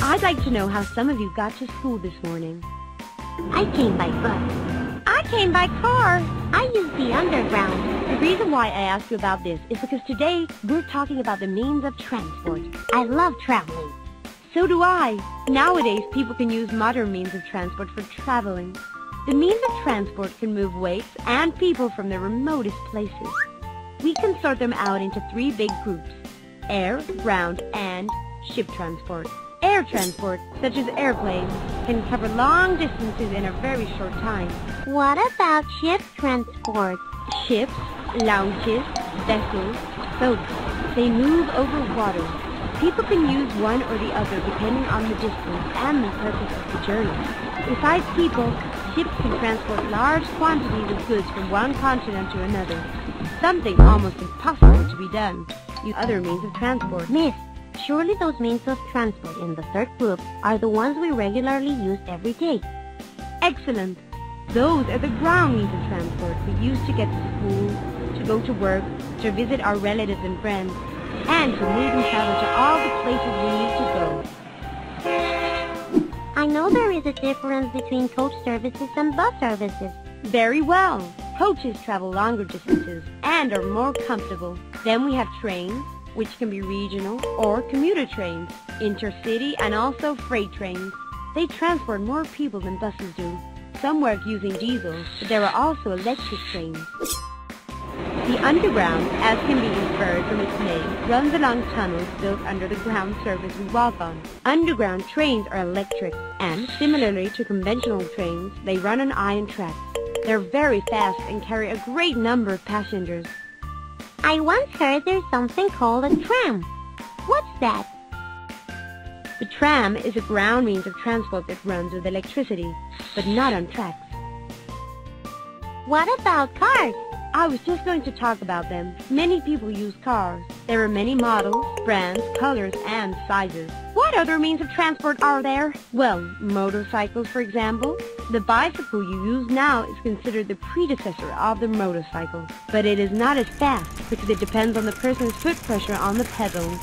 I'd like to know how some of you got to school this morning. I came by bus. I came by car. I used the underground. The reason why I asked you about this is because today we're talking about the means of transport. I love traveling. So do I. Nowadays, people can use modern means of transport for traveling. The means of transport can move weights and people from the remotest places. We can sort them out into three big groups: air, ground, and ship transport. Air transport, such as airplanes, can cover long distances in a very short time. What about ship transport? Ships, launches, vessels, boats. They move over water. People can use one or the other depending on the distance and the purpose of the journey. Besides people, ships can transport large quantities of goods from one continent to another. Something almost impossible to be done. Use other means of transport. Miss, surely those means of transport in the third group are the ones we regularly use every day. Excellent! Those are the ground means of transport we use to get to school, to go to work, to visit our relatives and friends, and to lead and travel to all the places we need to go. I know there is a difference between coach services and bus services. Very well! Coaches travel longer distances and are more comfortable. Then we have trains, which can be regional or commuter trains, intercity, and also freight trains. They transport more people than buses do. Some work using diesel, but there are also electric trains. The underground, as can be inferred from its name, runs along tunnels built under the ground surface we walk on. Underground trains are electric, and similarly to conventional trains, they run on iron tracks. They're very fast and carry a great number of passengers. I once heard there's something called a tram. What's that? The tram is a ground means of transport that runs with electricity, but not on tracks. What about cars? I was just going to talk about them. Many people use cars. There are many models, brands, colors, and sizes. What other means of transport are there? Well, motorcycles, for example. The bicycle you use now is considered the predecessor of the motorcycle, but it is not as fast because it depends on the person's foot pressure on the pedals.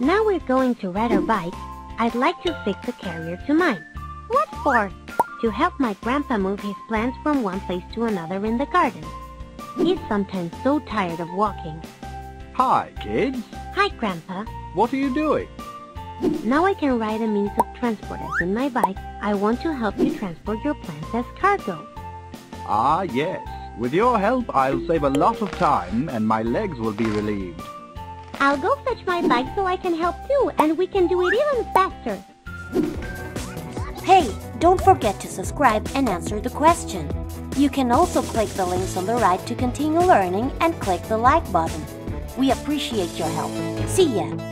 Now we're going to ride our bike. I'd like to fix a carrier to mine. What for? To help my grandpa move his plants from one place to another in the garden. He's sometimes so tired of walking. Hi, kids. Hi, Grandpa. What are you doing? Now I can ride a means of transport as in my bike. I want to help you transport your plants as cargo. Ah, yes. With your help, I'll save a lot of time and my legs will be relieved. I'll go fetch my bike so I can help too, and we can do it even faster. Hey, don't forget to subscribe and answer the question. You can also click the links on the right to continue learning and click the like button. We appreciate your help. See ya!